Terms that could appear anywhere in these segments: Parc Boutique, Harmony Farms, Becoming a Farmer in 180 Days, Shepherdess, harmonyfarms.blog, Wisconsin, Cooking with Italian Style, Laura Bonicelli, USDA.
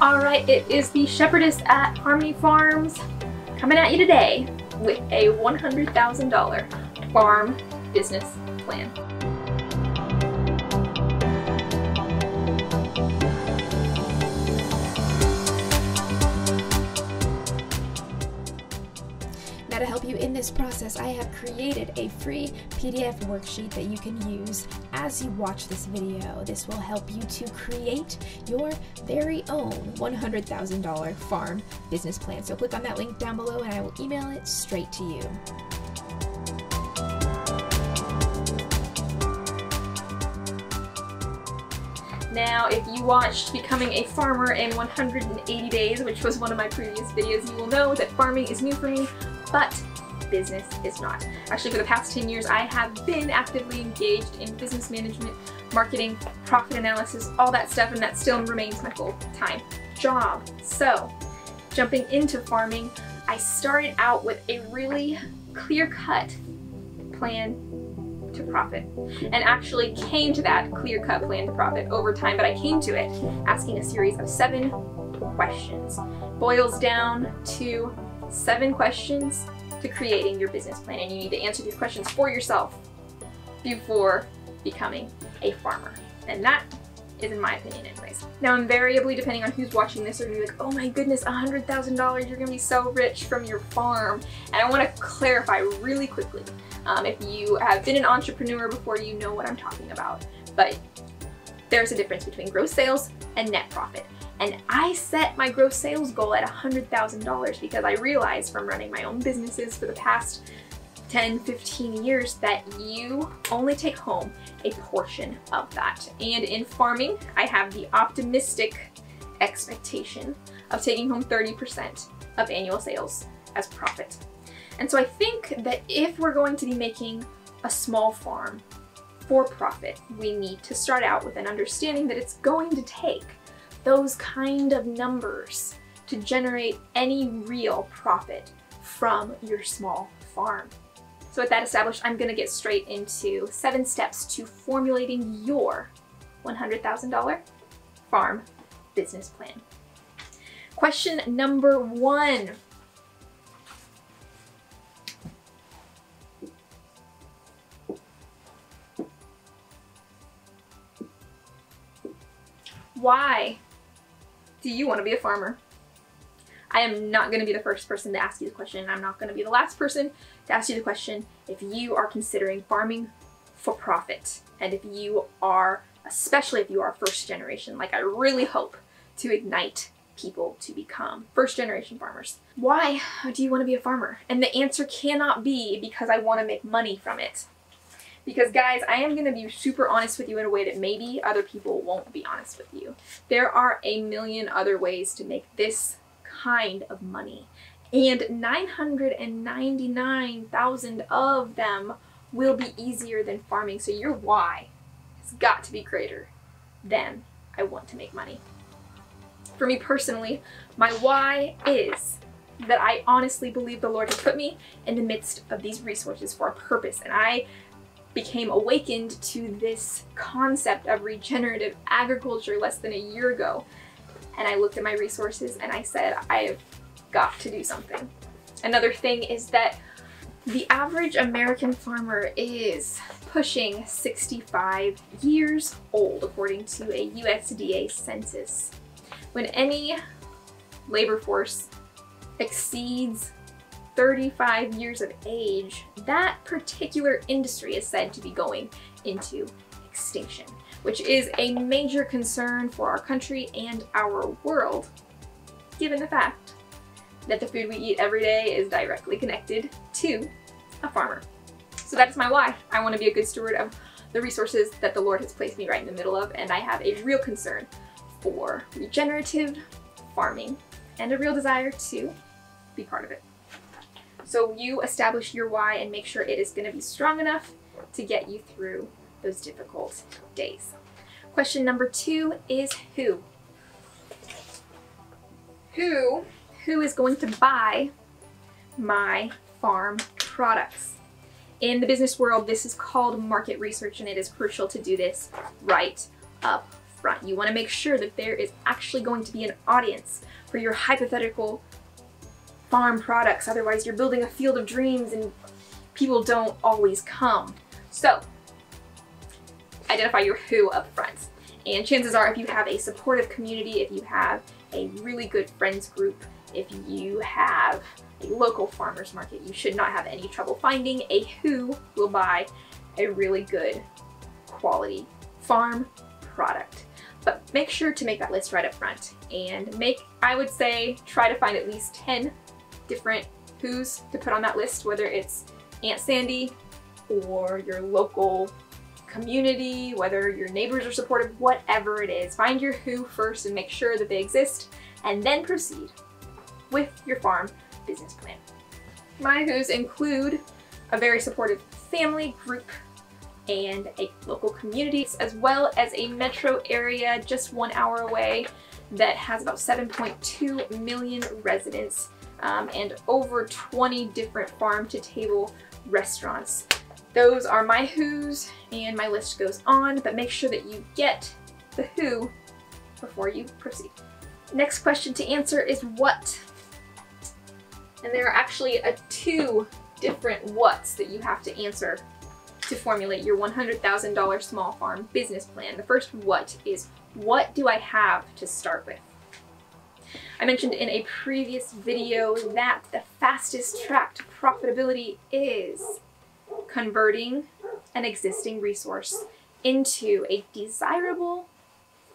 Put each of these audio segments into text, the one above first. All right, it is the Shepherdess at Harmony Farms coming at you today with a $100,000 farm business plan. To help you in this process, I have created a free PDF worksheet that you can use as you watch this video. This will help you to create your very own $100,000 farm business plan. So click on that link down below and I will email it straight to you. Now, if you watched Becoming a Farmer in 180 Days, which was one of my previous videos, you will know that farming is new for me, but business is not. Actually, for the past 10 years, I have been actively engaged in business management, marketing, profit analysis, all that stuff, and that still remains my full-time job. So, jumping into farming, I started out with a really clear-cut plan to profit, and actually came to that clear-cut plan to profit over time, but I came to it asking a series of 7 questions. Boils down to 7 questions to creating your business plan, and you need to answer these questions for yourself before becoming a farmer. And that is, in my opinion anyways. Now, invariably, depending on who's watching this, they're gonna be like, oh my goodness, $100,000, you're gonna be so rich from your farm. And I wanna clarify really quickly, if you have been an entrepreneur before, you know what I'm talking about, but there's a difference between gross sales and net profit. And I set my gross sales goal at $100,000 because I realized from running my own businesses for the past 10, 15 years that you only take home a portion of that. And in farming, I have the optimistic expectation of taking home 30% of annual sales as profit. And so I think that if we're going to be making a small farm for profit, we need to start out with an understanding that it's going to take those kind of numbers to generate any real profit from your small farm. So with that established, I'm gonna get straight into 7 steps to formulating your $100,000 farm business plan. Question number 1. Why do you want to be a farmer? I am not going to be the first person to ask you the question, and I'm not going to be the last person to ask you the question if you are considering farming for profit. And if you are, especially if you are first generation, like I really hope to ignite people to become first generation farmers. Why do you want to be a farmer? And the answer cannot be because I want to make money from it. Because guys, I am gonna be super honest with you in a way that maybe other people won't be honest with you. There are a million other ways to make this kind of money, and 999,000 of them will be easier than farming. So your why has got to be greater than I want to make money. For me personally, my why is that I honestly believe the Lord has put me in the midst of these resources for a purpose, and I became awakened to this concept of regenerative agriculture less than a year ago. And I looked at my resources and I said, I have got to do something. Another thing is that the average American farmer is pushing 65 years old, according to a USDA census. When any labor force exceeds 35 years of age, that particular industry is said to be going into extinction, which is a major concern for our country and our world, given the fact that the food we eat every day is directly connected to a farmer. So that's my why. I want to be a good steward of the resources that the Lord has placed me right in the middle of, and I have a real concern for regenerative farming and a real desire to be part of it. So you establish your why and make sure it is going to be strong enough to get you through those difficult days. Question number 2 is who? Who is going to buy my farm products? In the business world, this is called market research, and it is crucial to do this right up upfront. You want to make sure that there is actually going to be an audience for your hypothetical farm products. Otherwise, you're building a field of dreams and people don't always come. So identify your who up front. And chances are, if you have a supportive community, if you have a really good friends group, if you have a local farmers market, you should not have any trouble finding a who will buy a really good quality farm product. But make sure to make that list right up front, and I would say, try to find at least 10 different who's to put on that list, whether it's Aunt Sandy or your local community, whether your neighbors are supportive, whatever it is. Find your who first and make sure that they exist, and then proceed with your farm business plan. My who's include a very supportive family group and a local community, as well as a metro area just 1 hour away that has about 7.2 million residents and over 20 different farm-to-table restaurants. Those are my who's, and my list goes on, but make sure that you get the who before you proceed. Next question to answer is what. And there are actually two different whats that you have to answer to formulate your $100,000 small farm business plan. The first what is, what do I have to start with? I mentioned in a previous video that the fastest track to profitability is converting an existing resource into a desirable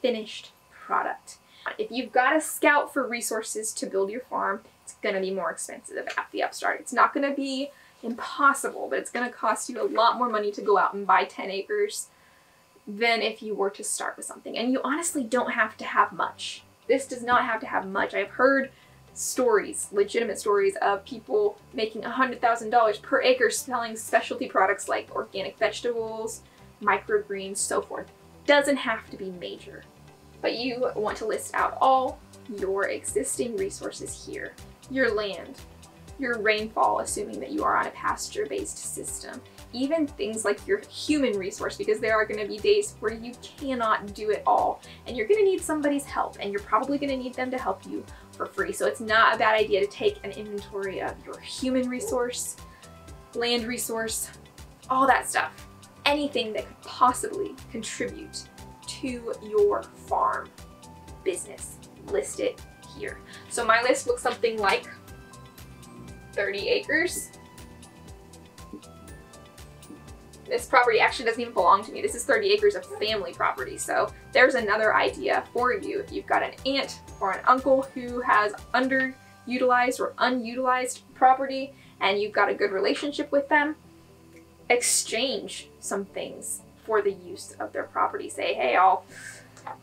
finished product. If you've got to scout for resources to build your farm, it's going to be more expensive at the upstart. It's not going to be impossible, but it's going to cost you a lot more money to go out and buy 10 acres than if you were to start with something. And you honestly don't have to have much. This does not have to have much. I've heard stories, legitimate stories, of people making $100,000 per acre selling specialty products like organic vegetables, microgreens, so forth. Doesn't have to be major, but you want to list out all your existing resources here. Your land, your rainfall, assuming that you are on a pasture-based system, even things like your human resource, because there are going to be days where you cannot do it all, and you're going to need somebody's help, and you're probably going to need them to help you for free. So it's not a bad idea to take an inventory of your human resource, land resource, all that stuff, anything that could possibly contribute to your farm business. List it here. So my list looks something like 30 acres. This property actually doesn't even belong to me. This is 30 acres of family property. So there's another idea for you. If you've got an aunt or an uncle who has underutilized or unutilized property and you've got a good relationship with them, exchange some things for the use of their property. Say, hey, I'll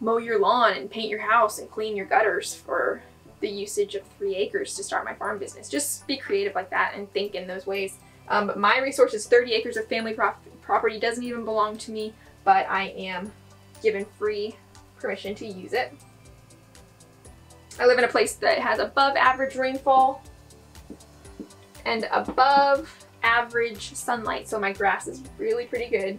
mow your lawn and paint your house and clean your gutters for the usage of 3 acres to start my farm business. Just be creative like that and think in those ways. But my resource is 30 acres of family property, doesn't even belong to me, but I am given free permission to use it. I live in a place that has above average rainfall and above average sunlight, so my grass is really pretty good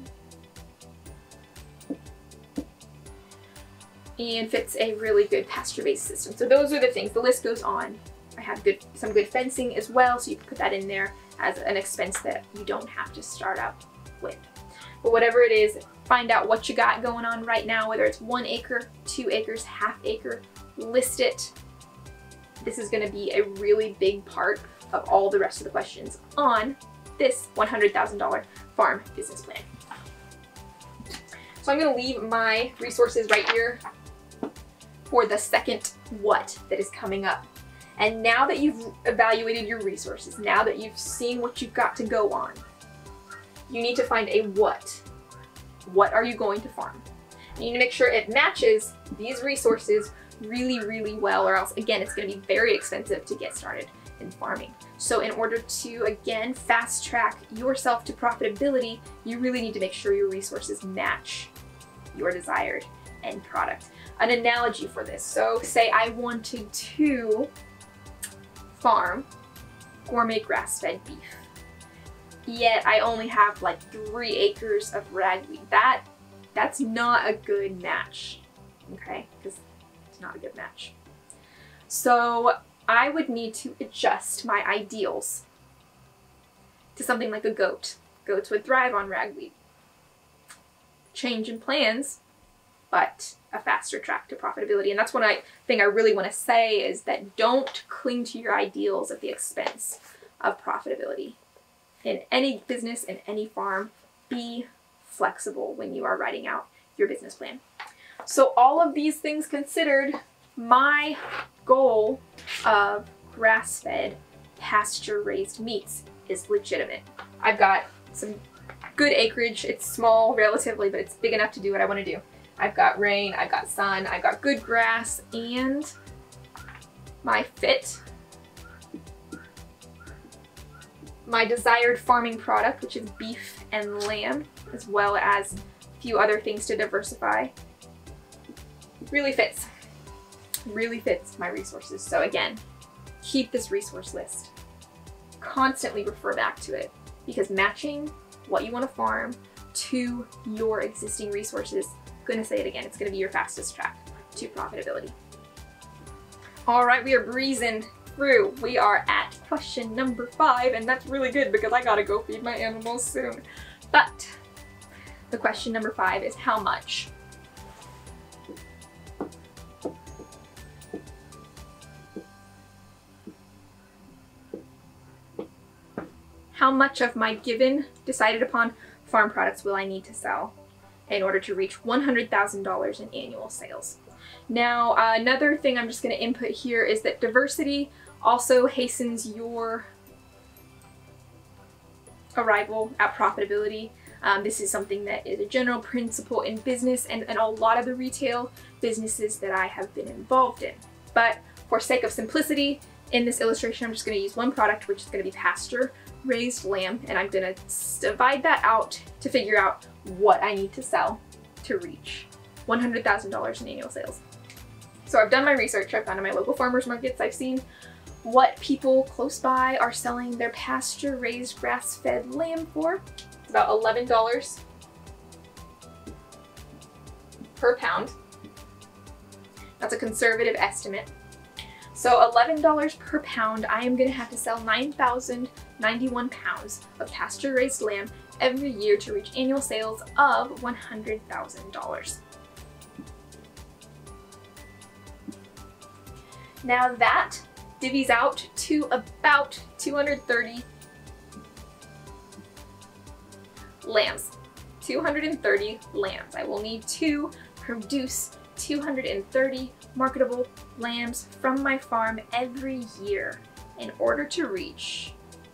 and fits a really good pasture-based system. So those are the things. The list goes on. I have some good fencing as well, so you can put that in there as an expense that you don't have to start out with. But whatever it is, find out what you got going on right now, whether it's 1 acre, 2 acres, half acre, list it. This is going to be a really big part of all the rest of the questions on this $100,000 farm business plan. So I'm going to leave my resources right here for the second what that is coming up. And now that you've evaluated your resources, now that you've seen what you've got to go on, you need to find a what. What are you going to farm? You need to make sure it matches these resources really, really well, or else, again, it's going to be very expensive to get started in farming. So in order to, again, fast track yourself to profitability, you really need to make sure your resources match your desired end product. An analogy for this. So say I wanted to farm gourmet grass-fed beef, yet I only have like 3 acres of ragweed. That's not a good match okay? Because it's not a good match. So I would need to adjust my ideals to something like a goat. Goats would thrive on ragweed. Change in plans, but a faster track to profitability. And that's one thing I really want to say is that don't cling to your ideals at the expense of profitability. In any business, in any farm, be flexible when you are writing out your business plan. So all of these things considered, my goal of grass-fed, pasture-raised meats is legitimate. I've got some good acreage. It's small relatively, but it's big enough to do what I want to do. I've got rain, I've got sun, I've got good grass, and my fit, my desired farming product, which is beef and lamb, as well as a few other things to diversify, really fits my resources. So again, keep this resource list. Constantly refer back to it, because matching what you want to farm to your existing resources, I'm going to say it again, it's going to be your fastest track to profitability. All right, we are breezing through. We are at question number 5, and that's really good because I gotta go feed my animals soon. But the question number 5 is how much? How much of my given, decided upon farm products will I need to sell in order to reach $100,000 in annual sales? Now, another thing I'm just going to input here is that diversity also hastens your arrival at profitability. This is something that is a general principle in business and a lot of the retail businesses that I have been involved in. But for sake of simplicity, in this illustration, I'm just going to use one product, which is going to be pasture raised lamb, and I'm going to divide that out to figure out what I need to sell to reach $100,000 in annual sales. So I've done my research, I've gone to my local farmers markets, I've seen what people close by are selling their pasture raised grass fed lamb for. It's about $11 per pound. That's a conservative estimate. So $11 per pound, I am going to have to sell 9,091 pounds of pasture-raised lamb every year to reach annual sales of $100,000. Now that divvies out to about 230 lambs. 230 lambs. I will need to produce 230 marketable lambs from my farm every year in order to reach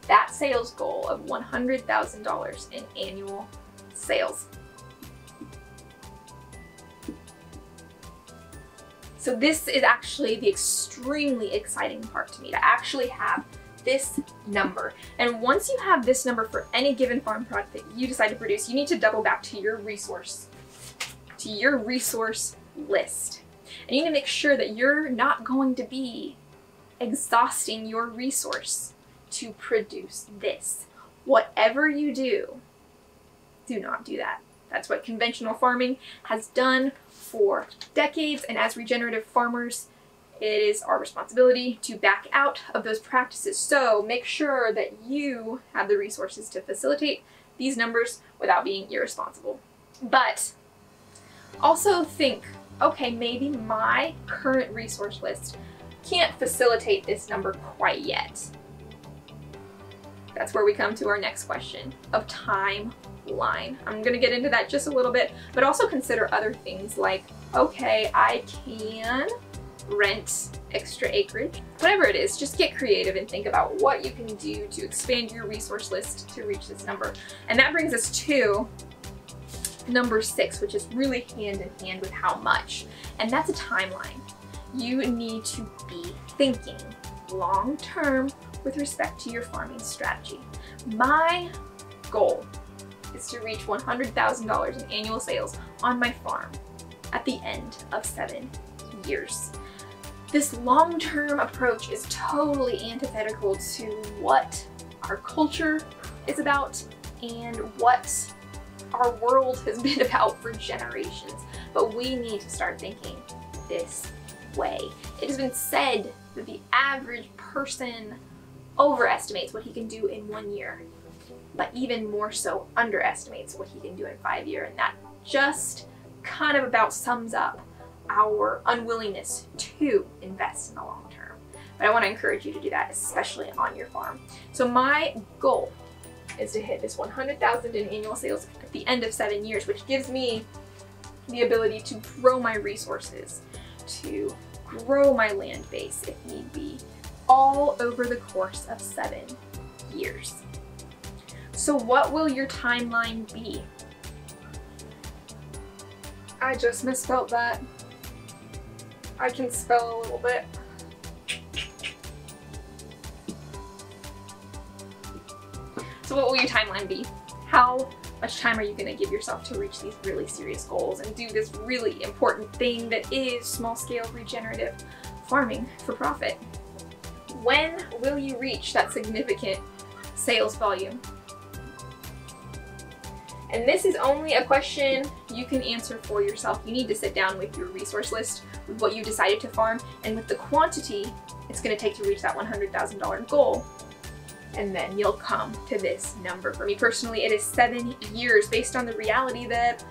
that sales goal of $100,000 in annual sales. So this is actually the extremely exciting part to me, to actually have this number. And once you have this number for any given farm product that you decide to produce, you need to double back to your resource, list. And you need to make sure that you're not going to be exhausting your resource to produce this. Whatever you do, do not do that. That's what conventional farming has done for decades, and as regenerative farmers, it is our responsibility to back out of those practices. So make sure that you have the resources to facilitate these numbers without being irresponsible. But also think, okay, maybe my current resource list can't facilitate this number quite yet. That's where we come to our next question of timeline. I'm going to get into that just a little bit, but also consider other things like, okay, I can rent extra acreage. Whatever it is, just get creative and think about what you can do to expand your resource list to reach this number. And that brings us to number 6, which is really hand in hand with how much, and that's a timeline. You need to be thinking long term with respect to your farming strategy. My goal is to reach $100,000 in annual sales on my farm at the end of 7 years. This long-term approach is totally antithetical to what our culture is about and what our world has been about for generations. But we need to start thinking this way. It has been said that the average person overestimates what he can do in 1 year, but even more so underestimates what he can do in 5 years. And that just kind of about sums up our unwillingness to invest in the long term. But I want to encourage you to do that, especially on your farm. So my goal is to hit this 100,000 in annual sales at the end of 7 years, which gives me the ability to grow my resources, to grow my land base if need be, all over the course of 7 years. So what will your timeline be? I just misspelled that. I can spell a little bit. So what will your timeline be? How much time are you going to give yourself to reach these really serious goals and do this really important thing that is small-scale regenerative farming for profit? When will you reach that significant sales volume? And this is only a question you can answer for yourself. You need to sit down with your resource list, with what you decided to farm, and with the quantity it's going to take to reach that $100,000 goal. And then you'll come to this number. For me personally, it is 7 years, based on the reality that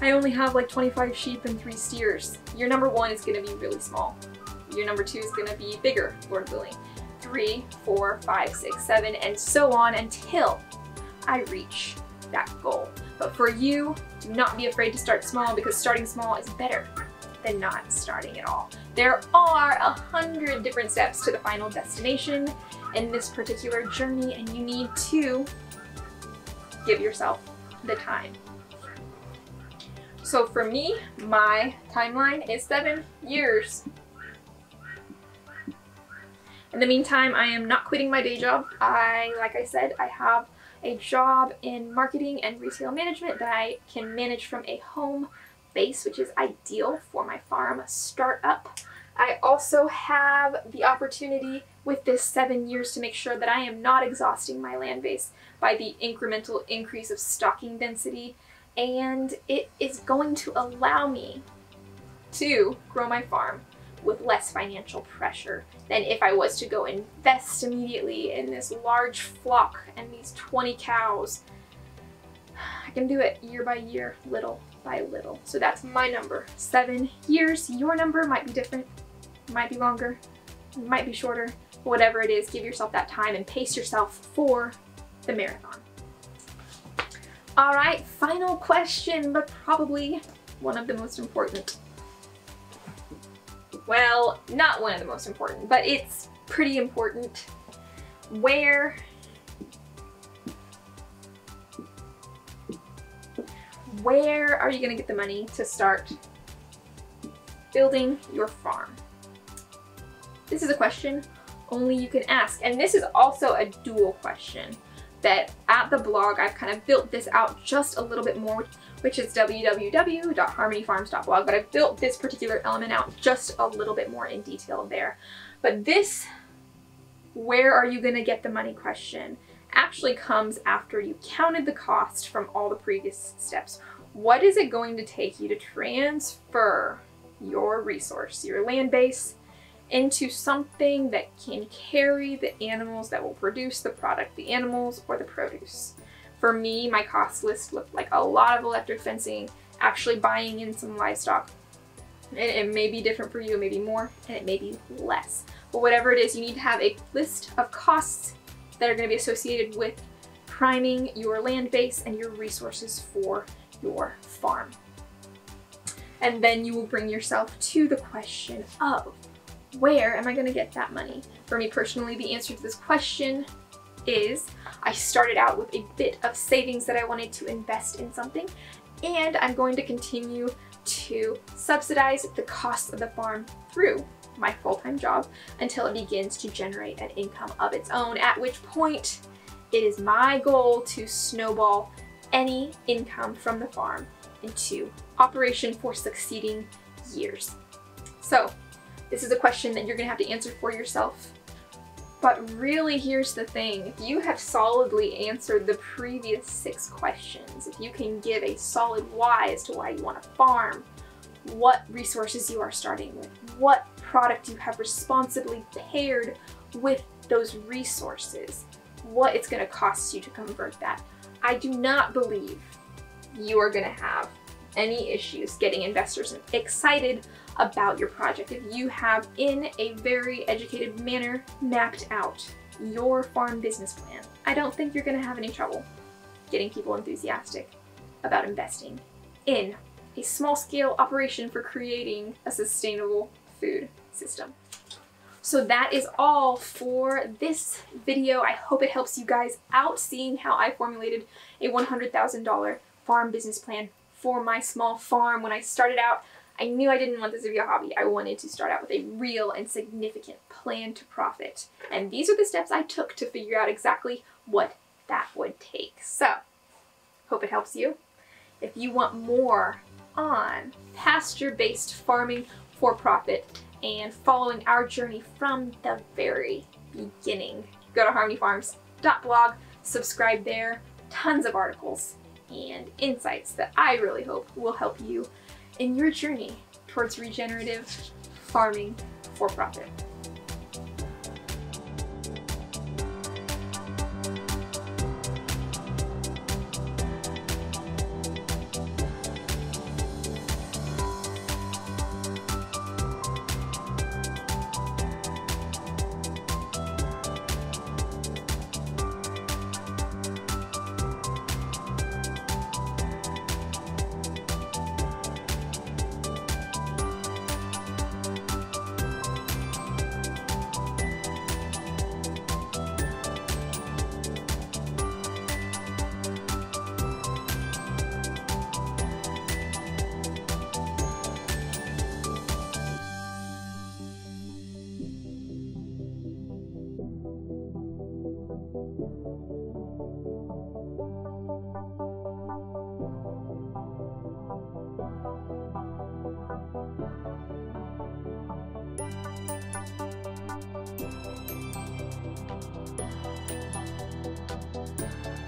I only have like 25 sheep and 3 steers. Your number one is gonna be really small. Your number two is gonna be bigger, Lord willing. 3, 4, 5, 6, 7, and so on until I reach that goal. But for you, do not be afraid to start small, because starting small is better than not starting at all. There are 100 different steps to the final destination in this particular journey, and you need to give yourself the time. So for me, my timeline is 7 years. In the meantime, I am not quitting my day job. Like I said, I have a job in marketing and retail management that I can manage from a home base, which is ideal for my farm startup. I also have the opportunity with this 7 years to make sure that I am not exhausting my land base by the incremental increase of stocking density, and it is going to allow me to grow my farm with less financial pressure than if I was to go invest immediately in this large flock and these 20 cows. I can do it year by year, little by little. So that's my number, 7 years. Your number might be different, might be longer, might be shorter. Whatever it is, give yourself that time and pace yourself for the marathon. All right, final question, but probably one of the most important. Well, not one of the most important, but it's pretty important. Where are you going to get the money to start building your farm? This is a question only you can ask. And this is also a dual question that at the blog, I've kind of built this out just a little bit more, which is www.harmonyfarms.blog, but I've built this particular element out just a little bit more in detail there. But this, where are you going to get the money question, actually comes after you counted the cost from all the previous steps. What is it going to take you to transfer your resource, your land base, into something that can carry the animals that will produce the product, the animals or the produce? For me, my cost list looked like a lot of electric fencing, actually buying in some livestock. And it may be different for you, it may be more, and it may be less. But whatever it is, you need to have a list of costs that are going to be associated with priming your land base and your resources for your farm. And then you will bring yourself to the question of, where am I going to get that money? For me personally, the answer to this question is, I started out with a bit of savings that I wanted to invest in something, and I'm going to continue to subsidize the cost of the farm through my full-time job until it begins to generate an income of its own, at which point it is my goal to snowball any income from the farm into operation for succeeding years. So this is a question that you're gonna have to answer for yourself. But really, here's the thing. If you have solidly answered the previous 6 questions, if you can give a solid why as to why you want to farm, what resources you are starting with, what product you have responsibly paired with those resources, what it's going to cost you to convert that. I do not believe you are going to have any issues getting investors excited about your project if you have, in a very educated manner, mapped out your farm business plan. I don't think you're going to have any trouble getting people enthusiastic about investing in a small-scale operation for creating a sustainable food system. So that is all for this video. I hope it helps you guys out seeing how I formulated a $100,000 farm business plan for my small farm. When I started out, I knew I didn't want this to be a hobby. I wanted to start out with a real and significant plan to profit. And these are the steps I took to figure out exactly what that would take. So, hope it helps you. If you want more on pasture-based farming for profit and following our journey from the very beginning, go to harmonyfarms.blog, subscribe there, tons of articles and insights that I really hope will help you in your journey towards regenerative farming for profit.